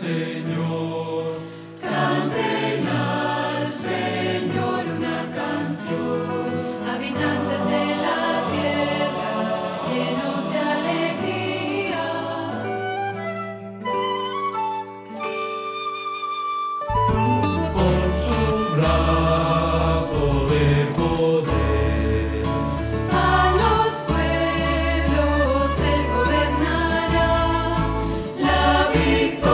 Señor. Canten al Señor una canción, habitantes de la tierra, llenos de alegría. Por su brazo de poder, a los pueblos Él gobernará. La victoria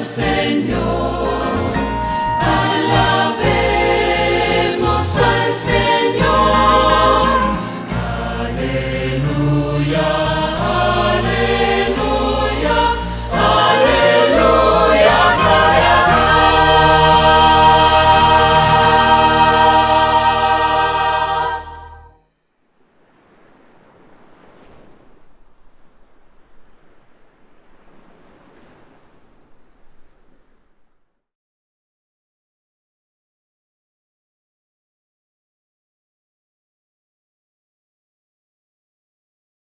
Señor.